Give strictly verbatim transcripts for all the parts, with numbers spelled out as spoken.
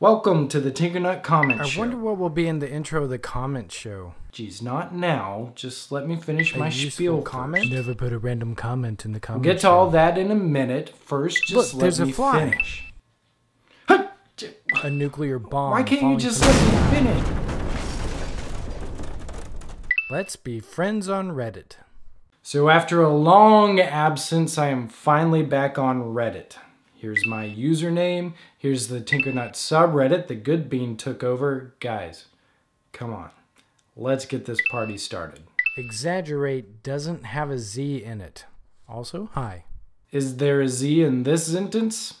Welcome to the Tinkernut Comment I Show. I wonder what will be in the intro of the comment show. Geez, not now. Just let me finish a my spiel comment. First. Never put a random comment in the comment We'll get to show. all that in a minute. First, just Look, let me a fly. finish. A nuclear bomb. Why can't you just let me finish? Let's be friends on Reddit. So after a long absence, I am finally back on Reddit. Here's my username. Here's the Tinkernut subreddit. The good bean took over. Guys, come on. Let's get this party started. Exaggerate doesn't have a Z in it. Also, hi. Is there a Z in this sentence?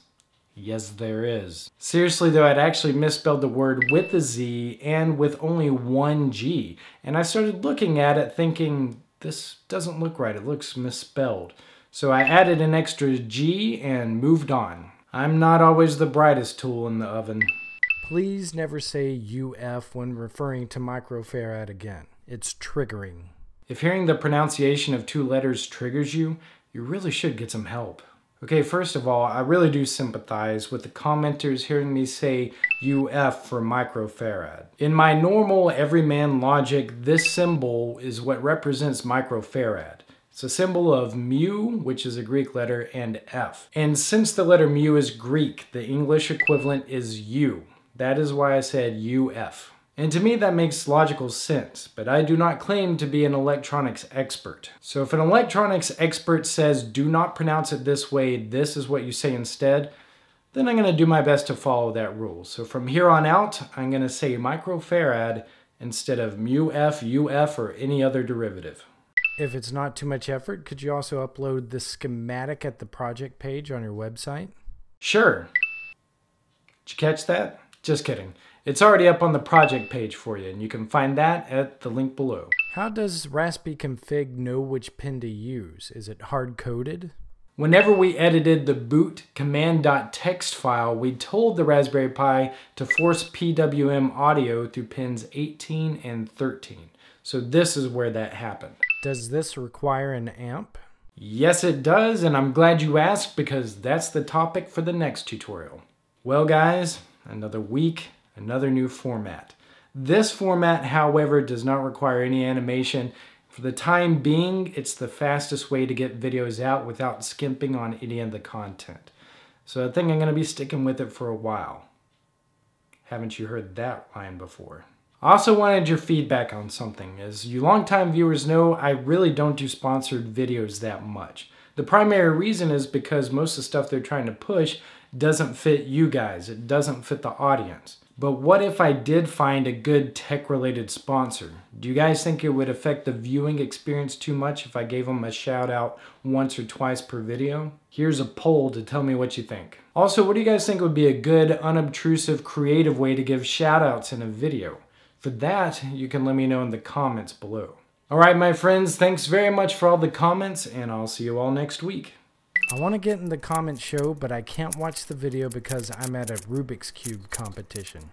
Yes, there is. Seriously though, I'd actually misspelled the word with a Z and with only one G. And I started looking at it thinking, this doesn't look right. It looks misspelled. So I added an extra G and moved on. I'm not always the brightest tool in the oven. Please never say U F when referring to MicroFarad again. It's triggering. If hearing the pronunciation of two letters triggers you, you really should get some help. Okay, first of all, I really do sympathize with the commenters hearing me say U F for microfarad. In my normal everyman logic, this symbol is what represents microfarad. It's a symbol of mu, which is a Greek letter, and F. And since the letter mu is Greek, the English equivalent is U. That is why I said U F. And to me, that makes logical sense, but I do not claim to be an electronics expert. So if an electronics expert says, do not pronounce it this way, this is what you say instead, then I'm gonna do my best to follow that rule. So from here on out, I'm gonna say microfarad instead of mu F, U F, or any other derivative. If it's not too much effort, could you also upload the schematic at the project page on your website? Sure. Did you catch that? Just kidding. It's already up on the project page for you, and you can find that at the link below. How does Raspi Config know which pin to use? Is it hard-coded? Whenever we edited the boot command.txt file, we told the Raspberry Pi to force P W M audio through pins eighteen and thirteen. So this is where that happened. Does this require an amp? Yes, it does, and I'm glad you asked because that's the topic for the next tutorial. Well, guys, another week, another new format. This format, however, does not require any animation. For the time being, it's the fastest way to get videos out without skimping on any of the content. So I think I'm going to be sticking with it for a while. Haven't you heard that line before? I also wanted your feedback on something. As you longtime viewers know, I really don't do sponsored videos that much. The primary reason is because most of the stuff they're trying to push doesn't fit you guys. It doesn't fit the audience. But what if I did find a good tech-related sponsor? Do you guys think it would affect the viewing experience too much if I gave them a shout-out once or twice per video? Here's a poll to tell me what you think. Also, what do you guys think would be a good, unobtrusive, creative way to give shout-outs in a video? For that, you can let me know in the comments below. All right, my friends, thanks very much for all the comments, and I'll see you all next week. I want to get in the comment show, but I can't watch the video because I'm at a Rubik's Cube competition.